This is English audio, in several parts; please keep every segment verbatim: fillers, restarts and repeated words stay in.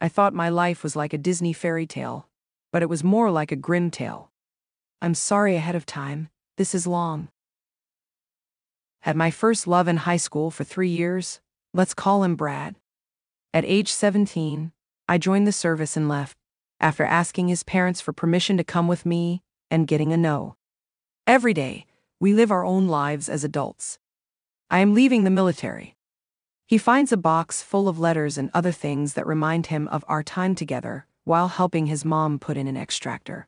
I thought my life was like a Disney fairy tale, but it was more like a grim tale. I'm sorry ahead of time, this is long. Had my first love in high school for three years, let's call him Brad. At age seventeen, I joined the service and left, after asking his parents for permission to come with me, and getting a no. Every day, we live our own lives as adults. I am leaving the military. He finds a box full of letters and other things that remind him of our time together, while helping his mom put in an extractor.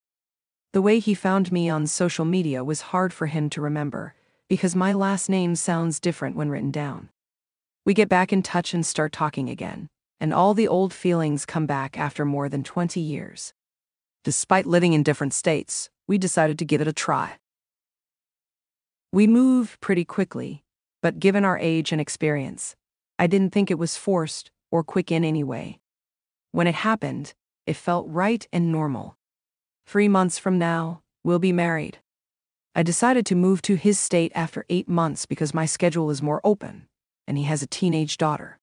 The way he found me on social media was hard for him to remember, because my last name sounds different when written down. We get back in touch and start talking again, and all the old feelings come back after more than twenty years. Despite living in different states, we decided to give it a try. We moved pretty quickly, but given our age and experience, I didn't think it was forced or quick in any way. When it happened, it felt right and normal. Three months from now, we'll be married. I decided to move to his state after eight months because my schedule is more open, and he has a teenage daughter.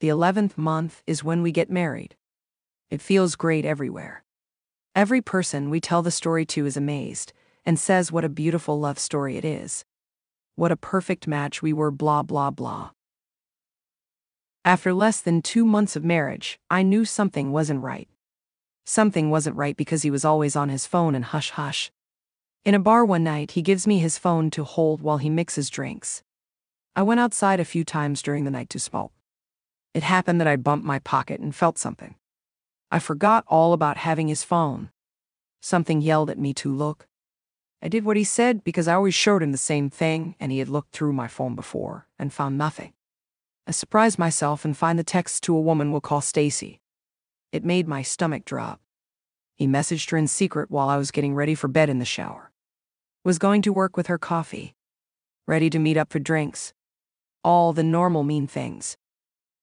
The eleventh month is when we get married. It feels great everywhere. Every person we tell the story to is amazed and says what a beautiful love story it is. What a perfect match we were, blah blah blah. After less than two months of marriage, I knew something wasn't right. Something wasn't right because he was always on his phone and hush hush. In a bar one night, he gives me his phone to hold while he mixes drinks. I went outside a few times during the night to smoke. It happened that I bumped my pocket and felt something. I forgot all about having his phone. Something yelled at me to look. I did what he said because I always showed him the same thing, and he had looked through my phone before and found nothing. I surprised myself and find the text to a woman we'll call Stacy. It made my stomach drop. He messaged her in secret while I was getting ready for bed in the shower. Was going to work with her coffee. Ready to meet up for drinks. All the normal mean things.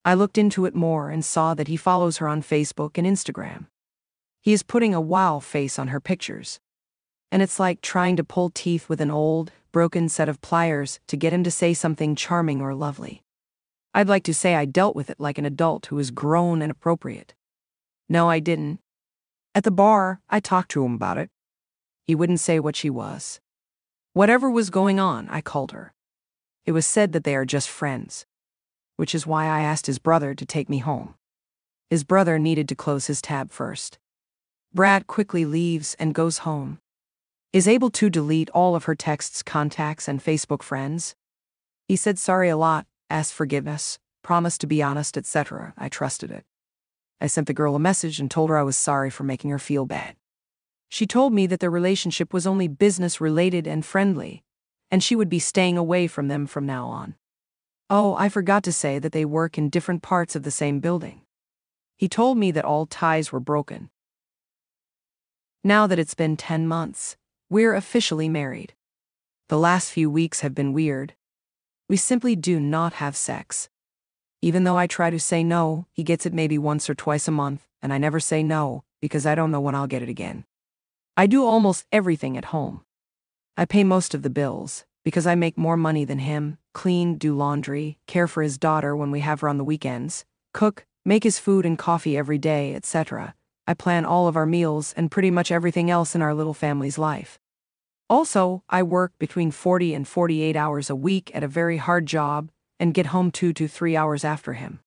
I looked into it more and saw that he follows her on Facebook and Instagram. He is putting a wow face on her pictures. And it's like trying to pull teeth with an old, broken set of pliers to get him to say something charming or lovely. I'd like to say I dealt with it like an adult who is grown and appropriate. No, I didn't. At the bar, I talked to him about it. He wouldn't say what she was. Whatever was going on, I called her. It was said that they are just friends, which is why I asked his brother to take me home. His brother needed to close his tab first. Brad quickly leaves and goes home. Is able to delete all of her texts, contacts, and Facebook friends. He said sorry a lot, asked forgiveness, promised to be honest, et cetera. I trusted it. I sent the girl a message and told her I was sorry for making her feel bad. She told me that their relationship was only business-related and friendly, and she would be staying away from them from now on. Oh, I forgot to say that they work in different parts of the same building. He told me that all ties were broken. Now that it's been ten months, we're officially married. The last few weeks have been weird. We simply do not have sex. Even though I try to say no, he gets it maybe once or twice a month, and I never say no, because I don't know when I'll get it again. I do almost everything at home. I pay most of the bills, because I make more money than him, clean, do laundry, care for his daughter when we have her on the weekends, cook, make his food and coffee every day, et cetera. I plan all of our meals and pretty much everything else in our little family's life. Also, I work between forty and forty-eight hours a week at a very hard job and get home two to three hours after him.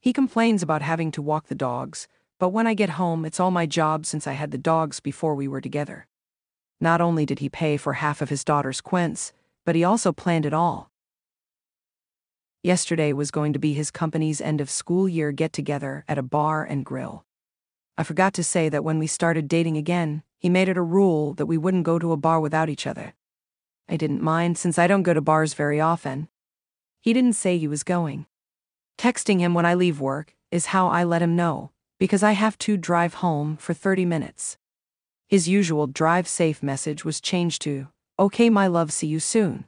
He complains about having to walk the dogs, but when I get home it's all my job since I had the dogs before we were together. Not only did he pay for half of his daughter's quince, but he also planned it all. Yesterday was going to be his company's end-of-school-year get-together at a bar and grill. I forgot to say that when we started dating again, he made it a rule that we wouldn't go to a bar without each other. I didn't mind since I don't go to bars very often. He didn't say he was going. Texting him when I leave work is how I let him know, because I have to drive home for thirty minutes. His usual drive safe message was changed to, "Okay my love, see you soon."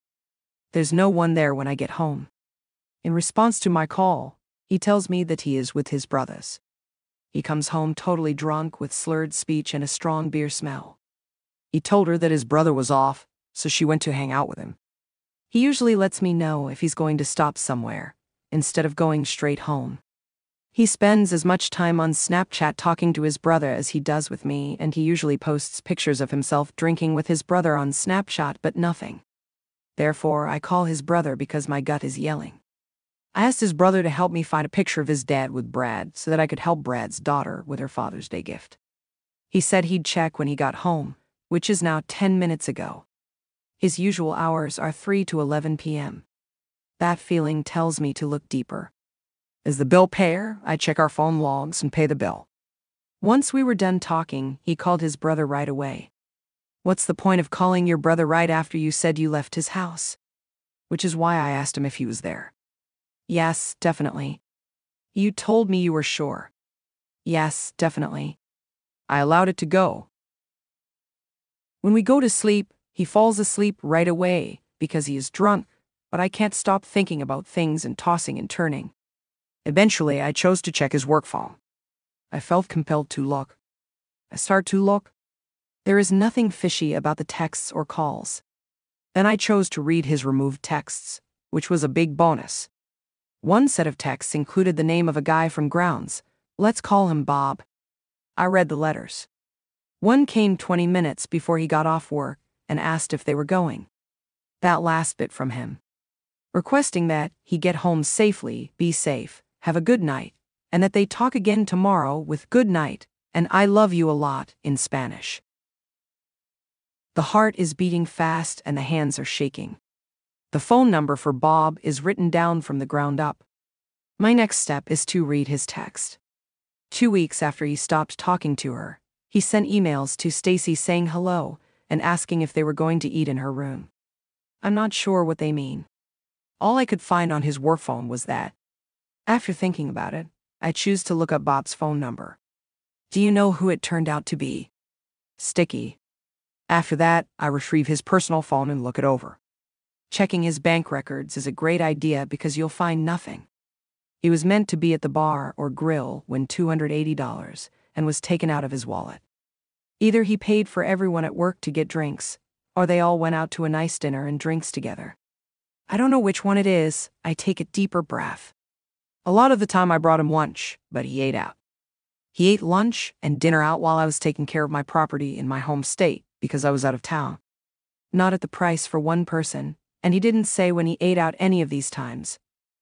There's no one there when I get home. In response to my call, he tells me that he is with his brothers. He comes home totally drunk with slurred speech and a strong beer smell. He told her that his brother was off, so she went to hang out with him. He usually lets me know if he's going to stop somewhere, instead of going straight home. He spends as much time on Snapchat talking to his brother as he does with me, and he usually posts pictures of himself drinking with his brother on Snapchat, but nothing. Therefore, I call his brother because my gut is yelling. I asked his brother to help me find a picture of his dad with Brad so that I could help Brad's daughter with her Father's Day gift. He said he'd check when he got home, which is now ten minutes ago. His usual hours are three to eleven p m That feeling tells me to look deeper. As the bill payer, I check our phone logs and pay the bill. Once we were done talking, he called his brother right away. What's the point of calling your brother right after you said you left his house? Which is why I asked him if he was there. Yes, definitely. You told me you were sure. Yes, definitely. I allowed it to go. When we go to sleep, he falls asleep right away because he is drunk, but I can't stop thinking about things and tossing and turning. Eventually, I chose to check his work phone. I felt compelled to look. I start to look. There is nothing fishy about the texts or calls. Then I chose to read his removed texts, which was a big bonus. One set of texts included the name of a guy from grounds. Let's call him Bob. I read the letters. One came twenty minutes before he got off work and asked if they were going. That last bit from him. Requesting that he get home safely, be safe, have a good night, and that they talk again tomorrow with good night and I love you a lot in Spanish. The heart is beating fast and the hands are shaking. The phone number for Bob is written down from the ground up. My next step is to read his text. Two weeks after he stopped talking to her, he sent emails to Stacy saying hello and asking if they were going to eat in her room. I'm not sure what they mean. All I could find on his work phone was that. After thinking about it, I choose to look up Bob's phone number. Do you know who it turned out to be? Sticky. After that, I retrieve his personal phone and look it over. Checking his bank records is a great idea because you'll find nothing. He was meant to be at the bar or grill when two hundred eighty dollars and was taken out of his wallet. Either he paid for everyone at work to get drinks, or they all went out to a nice dinner and drinks together. I don't know which one it is. I take a deeper breath. A lot of the time I brought him lunch, but he ate out. He ate lunch and dinner out while I was taking care of my property in my home state because I was out of town. Not at the price for one person, and he didn't say when he ate out any of these times.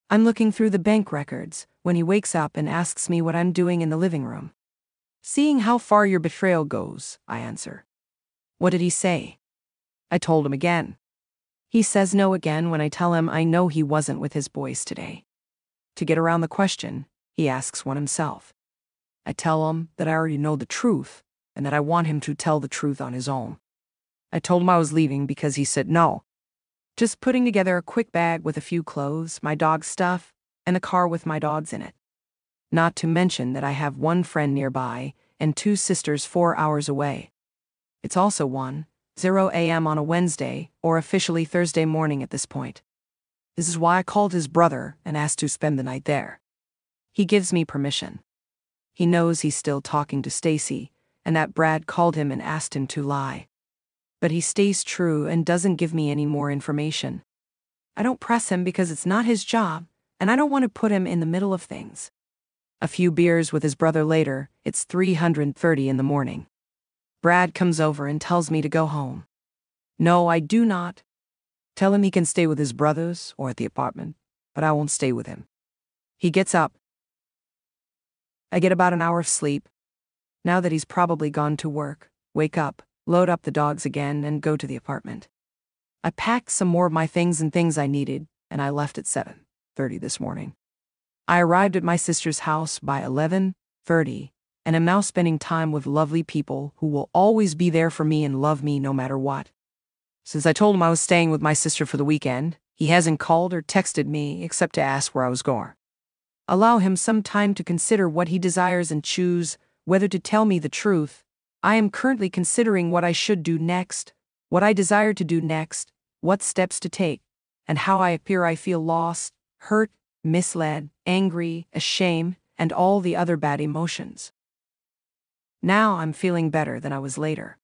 I'm looking through the bank records when he wakes up and asks me what I'm doing in the living room. Seeing how far your betrayal goes, I answer. What did he say? I told him again. He says no again when I tell him I know he wasn't with his boys today. To get around the question, he asks one himself. I tell him that I already know the truth and that I want him to tell the truth on his own. I told him I was leaving because he said no. Just putting together a quick bag with a few clothes, my dog's stuff, and a car with my dogs in it. Not to mention that I have one friend nearby and two sisters four hours away. It's also one oh a m on a Wednesday or officially Thursday morning at this point. This is why I called his brother and asked to spend the night there. He gives me permission. He knows he's still talking to Stacy, and that Brad called him and asked him to lie. But he stays true and doesn't give me any more information. I don't press him because it's not his job, and I don't want to put him in the middle of things. A few beers with his brother later, it's three thirty in the morning. Brad comes over and tells me to go home. No, I do not. Tell him he can stay with his brothers or at the apartment, but I won't stay with him. He gets up. I get about an hour of sleep. Now that he's probably gone to work, wake up, load up the dogs again, and go to the apartment. I packed some more of my things and things I needed, and I left at seven thirty this morning. I arrived at my sister's house by eleven thirty, and am now spending time with lovely people who will always be there for me and love me no matter what. Since I told him I was staying with my sister for the weekend, he hasn't called or texted me except to ask where I was going. Allow him some time to consider what he desires and choose whether to tell me the truth. I am currently considering what I should do next, what I desire to do next, what steps to take, and how I appear. I feel lost, hurt, misled, angry, ashamed, and all the other bad emotions. Now I'm feeling better than I was later.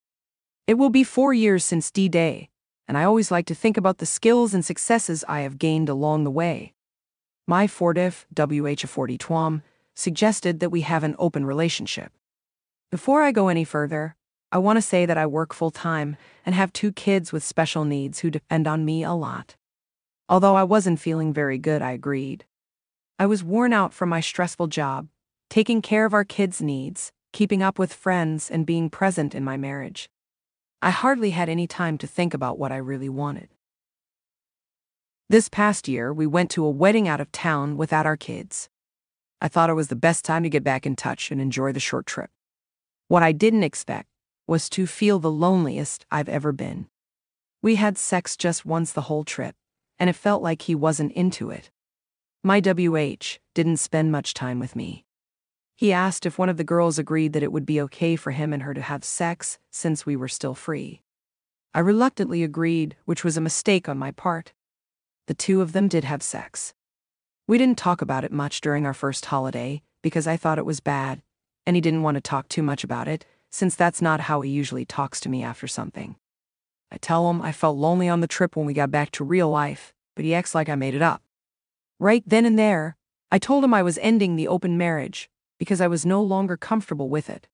It will be four years since D-Day, and I always like to think about the skills and successes I have gained along the way. My Fordif W H A forty twom suggested that we have an open relationship. Before I go any further, I want to say that I work full-time and have two kids with special needs who depend on me a lot. Although I wasn't feeling very good, I agreed. I was worn out from my stressful job, taking care of our kids' needs, keeping up with friends, and being present in my marriage. I hardly had any time to think about what I really wanted. This past year, we went to a wedding out of town without our kids. I thought it was the best time to get back in touch and enjoy the short trip. What I didn't expect was to feel the loneliest I've ever been. We had sex just once the whole trip, and it felt like he wasn't into it. My W H didn't spend much time with me. He asked if one of the girls agreed that it would be okay for him and her to have sex since we were still free. I reluctantly agreed, which was a mistake on my part. The two of them did have sex. We didn't talk about it much during our first holiday because I thought it was bad, and he didn't want to talk too much about it, since that's not how he usually talks to me after something. I tell him I felt lonely on the trip when we got back to real life, but he acts like I made it up. Right then and there, I told him I was ending the open marriage because I was no longer comfortable with it.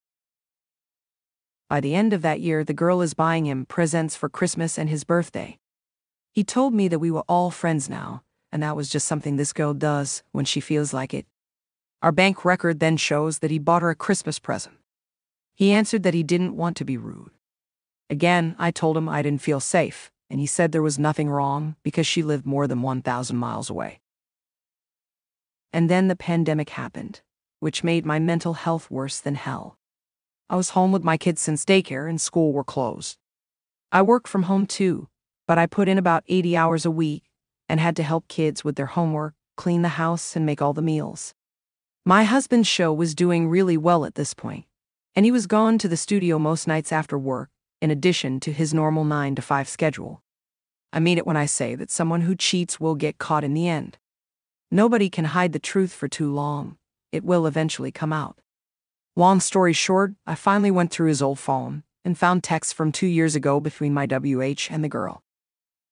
By the end of that year, the girl is buying him presents for Christmas and his birthday. He told me that we were all friends now, and that was just something this girl does when she feels like it. Our bank record then shows that he bought her a Christmas present. He answered that he didn't want to be rude. Again, I told him I didn't feel safe, and he said there was nothing wrong because she lived more than one thousand miles away. And then the pandemic happened, which made my mental health worse than hell. I was home with my kids since daycare and school were closed. I worked from home too, but I put in about eighty hours a week and had to help kids with their homework, clean the house, and make all the meals. My husband's show was doing really well at this point, and he was gone to the studio most nights after work, in addition to his normal nine to five schedule. I mean it when I say that someone who cheats will get caught in the end. Nobody can hide the truth for too long. It will eventually come out. Long story short, I finally went through his old phone and found texts from two years ago between my W H and the girl.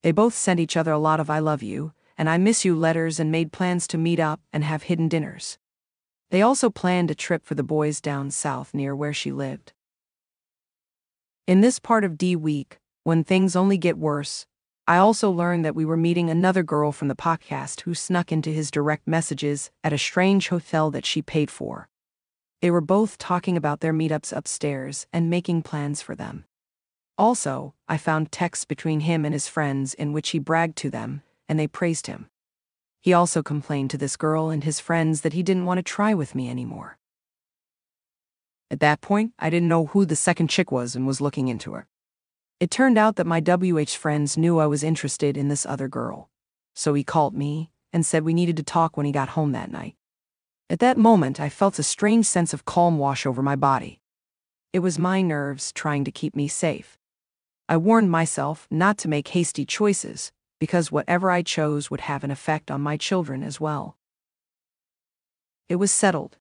They both sent each other a lot of I love you and I miss you letters and made plans to meet up and have hidden dinners. They also planned a trip for the boys down south near where she lived. In this part of D Week, when things only get worse, I also learned that we were meeting another girl from the podcast who snuck into his direct messages at a strange hotel that she paid for. They were both talking about their meetups upstairs and making plans for them. Also, I found texts between him and his friends in which he bragged to them, and they praised him. He also complained to this girl and his friends that he didn't want to try with me anymore. At that point, I didn't know who the second chick was and was looking into her. It turned out that my W H friends knew I was interested in this other girl, so he called me and said we needed to talk when he got home that night. At that moment, I felt a strange sense of calm wash over my body. It was my nerves trying to keep me safe. I warned myself not to make hasty choices, because whatever I chose would have an effect on my children as well. It was settled.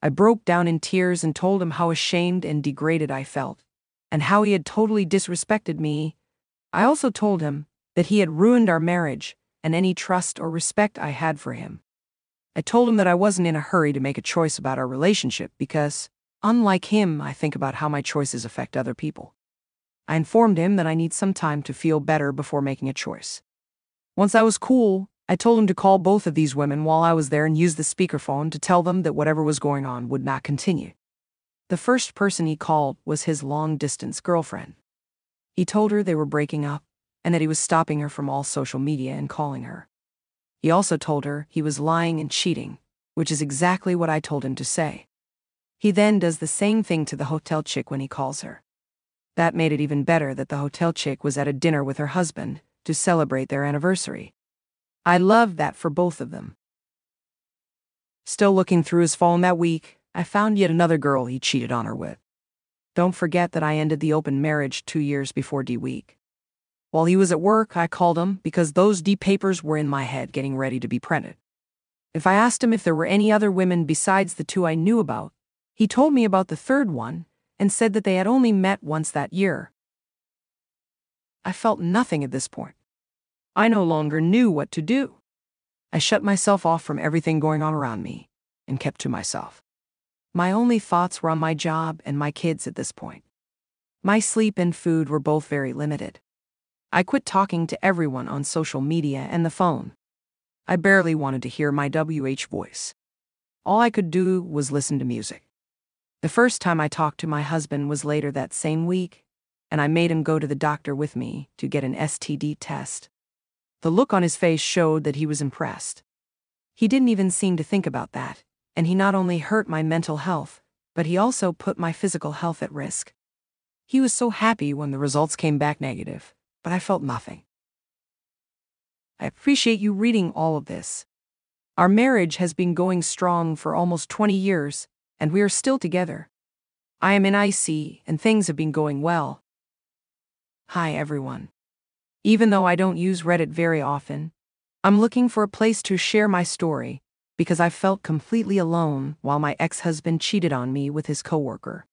I broke down in tears and told him how ashamed and degraded I felt, and how he had totally disrespected me. I also told him that he had ruined our marriage and any trust or respect I had for him. I told him that I wasn't in a hurry to make a choice about our relationship because, unlike him, I think about how my choices affect other people. I informed him that I need some time to feel better before making a choice. Once I was cool, I told him to call both of these women while I was there and use the speakerphone to tell them that whatever was going on would not continue. The first person he called was his long-distance girlfriend. He told her they were breaking up and that he was stopping her from all social media and calling her. He also told her he was lying and cheating, which is exactly what I told him to say. He then does the same thing to the hotel chick when he calls her. That made it even better that the hotel chick was at a dinner with her husband to celebrate their anniversary. I loved that for both of them. Still looking through his phone that week, I found yet another girl he cheated on her with. Don't forget that I ended the open marriage two years before D Week. While he was at work, I called him because those D papers were in my head getting ready to be printed. If I asked him if there were any other women besides the two I knew about, he told me about the third one and said that they had only met once that year. I felt nothing at this point. I no longer knew what to do. I shut myself off from everything going on around me, and kept to myself. My only thoughts were on my job and my kids at this point. My sleep and food were both very limited. I quit talking to everyone on social media and the phone. I barely wanted to hear my W H voice. All I could do was listen to music. The first time I talked to my husband was later that same week, and I made him go to the doctor with me to get an S T D test. The look on his face showed that he was impressed. He didn't even seem to think about that, and he not only hurt my mental health, but he also put my physical health at risk. He was so happy when the results came back negative, but I felt nothing. I appreciate you reading all of this. Our marriage has been going strong for almost twenty years, and we are still together. I am in I C, and things have been going well. Hi, everyone. Even though I don't use Reddit very often, I'm looking for a place to share my story, because I felt completely alone while my ex-husband cheated on me with his coworker.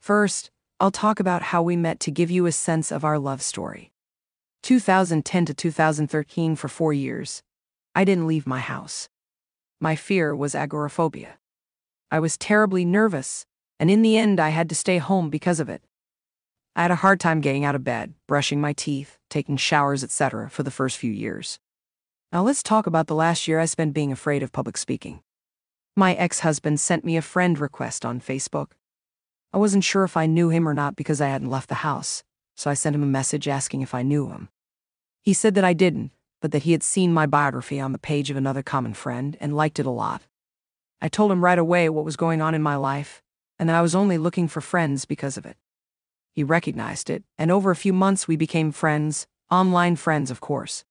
First, I'll talk about how we met to give you a sense of our love story. two thousand ten to two thousand thirteen, for four years, I didn't leave my house. My fear was agoraphobia. I was terribly nervous, and in the end I had to stay home because of it. I had a hard time getting out of bed, brushing my teeth, taking showers, et cetera for the first few years. Now let's talk about the last year I spent being afraid of public speaking. My ex-husband sent me a friend request on Facebook. I wasn't sure if I knew him or not because I hadn't left the house, so I sent him a message asking if I knew him. He said that I didn't, but that he had seen my biography on the page of another common friend and liked it a lot. I told him right away what was going on in my life, and that I was only looking for friends because of it. He recognized it, and over a few months we became friends, online friends of course.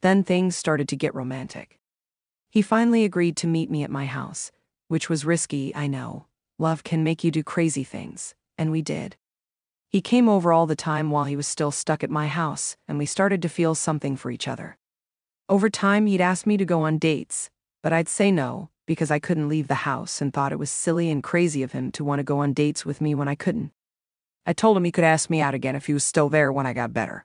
Then things started to get romantic. He finally agreed to meet me at my house, which was risky, I know. Love can make you do crazy things, and we did. He came over all the time while he was still stuck at my house, and we started to feel something for each other. Over time he'd ask me to go on dates, but I'd say no, because I couldn't leave the house and thought it was silly and crazy of him to want to go on dates with me when I couldn't. I told him he could ask me out again if he was still there when I got better.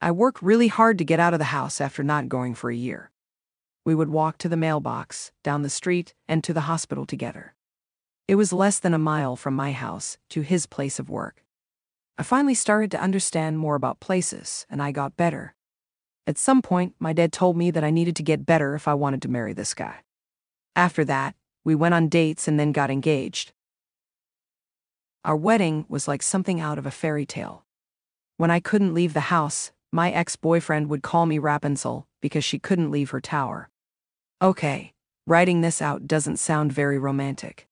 I worked really hard to get out of the house after not going for a year. We would walk to the mailbox, down the street, and to the hospital together. It was less than a mile from my house to his place of work. I finally started to understand more about places, and I got better. At some point, my dad told me that I needed to get better if I wanted to marry this guy. After that, we went on dates and then got engaged. Our wedding was like something out of a fairy tale. When I couldn't leave the house, my ex-boyfriend would call me Rapunzel because she couldn't leave her tower. Okay, writing this out doesn't sound very romantic.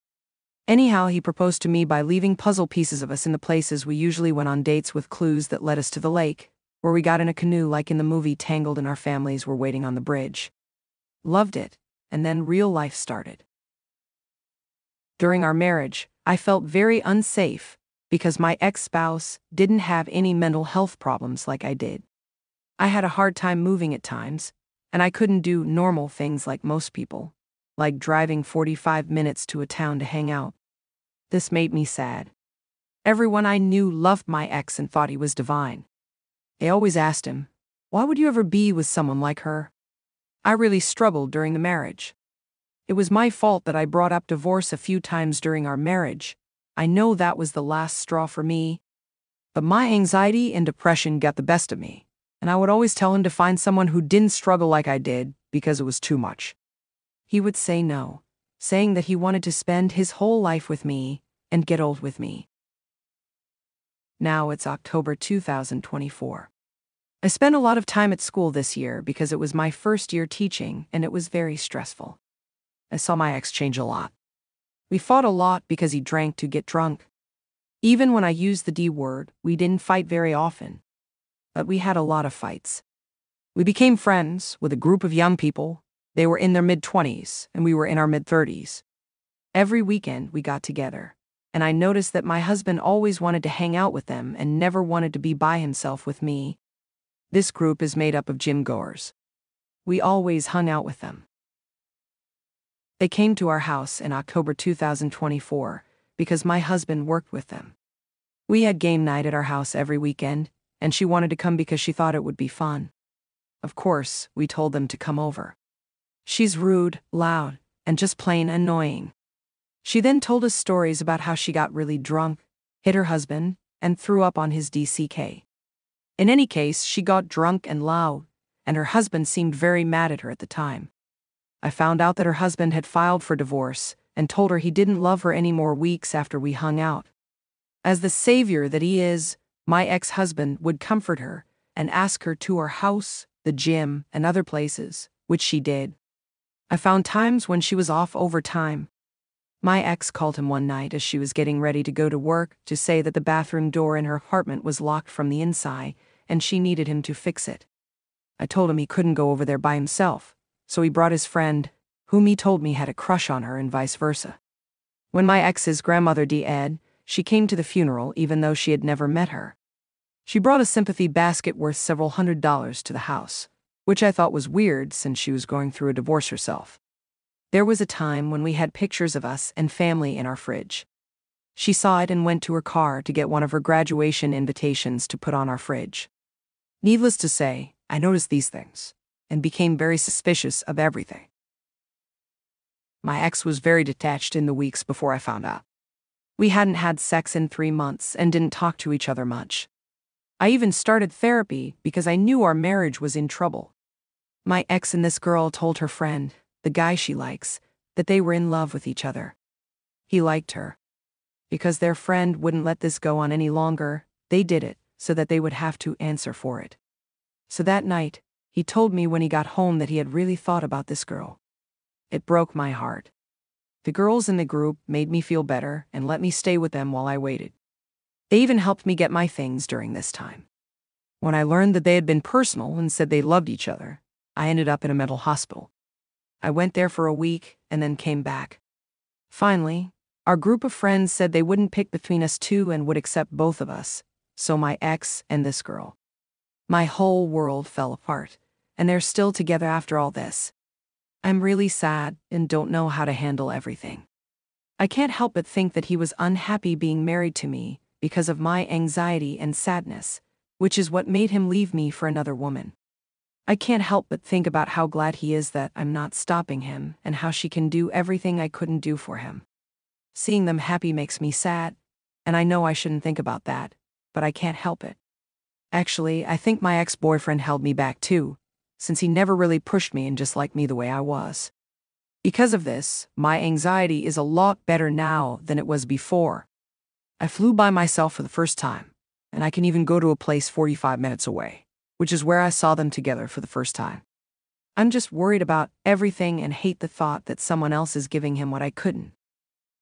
Anyhow, he proposed to me by leaving puzzle pieces of us in the places we usually went on dates with clues that led us to the lake, where we got in a canoe like in the movie Tangled and our families were waiting on the bridge. Loved it, and then real life started. During our marriage, I felt very unsafe because my ex-spouse didn't have any mental health problems like I did. I had a hard time moving at times, and I couldn't do normal things like most people, like driving forty-five minutes to a town to hang out. This made me sad. Everyone I knew loved my ex and thought he was divine. They always asked him, "Why would you ever be with someone like her?" I really struggled during the marriage. It was my fault that I brought up divorce a few times during our marriage. I know that was the last straw for me. But my anxiety and depression got the best of me, and I would always tell him to find someone who didn't struggle like I did because it was too much. He would say no, saying that he wanted to spend his whole life with me and get old with me. Now it's October two thousand twenty-four. I spent a lot of time at school this year because it was my first year teaching and it was very stressful. I saw my ex change a lot. We fought a lot because he drank to get drunk. Even when I used the D word, we didn't fight very often. But we had a lot of fights. We became friends with a group of young people. They were in their mid-twenties, and we were in our mid-thirties. Every weekend we got together, and I noticed that my husband always wanted to hang out with them and never wanted to be by himself with me. This group is made up of gym-goers. We always hung out with them. They came to our house in October two thousand twenty-four because my husband worked with them. We had game night at our house every weekend, and she wanted to come because she thought it would be fun. Of course, we told them to come over. She's rude, loud, and just plain annoying. She then told us stories about how she got really drunk, hit her husband, and threw up on his D C K. In any case, she got drunk and loud, and her husband seemed very mad at her at the time. I found out that her husband had filed for divorce and told her he didn't love her anymore weeks after we hung out. As the savior that he is, my ex-husband would comfort her and ask her to our house, the gym, and other places, which she did. I found times when she was off overtime. My ex called him one night as she was getting ready to go to work to say that the bathroom door in her apartment was locked from the inside and she needed him to fix it. I told him he couldn't go over there by himself, so he brought his friend, whom he told me had a crush on her and vice versa. When my ex's grandmother died, she came to the funeral even though she had never met her. She brought a sympathy basket worth several hundred dollars to the house, which I thought was weird since she was going through a divorce herself. There was a time when we had pictures of us and family in our fridge. She saw it and went to her car to get one of her graduation invitations to put on our fridge. Needless to say, I noticed these things and became very suspicious of everything. My ex was very detached in the weeks before I found out. We hadn't had sex in three months and didn't talk to each other much. I even started therapy because I knew our marriage was in trouble. My ex and this girl told her friend, the guy she likes, that they were in love with each other. He liked her. Because their friend wouldn't let this go on any longer, they did it so that they would have to answer for it. So that night, he told me when he got home that he had really thought about this girl. It broke my heart. The girls in the group made me feel better and let me stay with them while I waited. They even helped me get my things during this time. When I learned that they had been personal and said they loved each other, I ended up in a mental hospital. I went there for a week and then came back. Finally, our group of friends said they wouldn't pick between us two and would accept both of us, so my ex and this girl. My whole world fell apart, and they're still together after all this. I'm really sad and don't know how to handle everything. I can't help but think that he was unhappy being married to me, because of my anxiety and sadness, which is what made him leave me for another woman. I can't help but think about how glad he is that I'm not stopping him and how she can do everything I couldn't do for him. Seeing them happy makes me sad, and I know I shouldn't think about that, but I can't help it. Actually, I think my ex-boyfriend held me back too, since he never really pushed me and just liked me the way I was. Because of this, my anxiety is a lot better now than it was before. I flew by myself for the first time, and I can even go to a place forty-five minutes away, which is where I saw them together for the first time. I'm just worried about everything and hate the thought that someone else is giving him what I couldn't.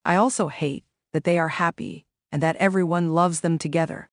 I also hate that they are happy and that everyone loves them together,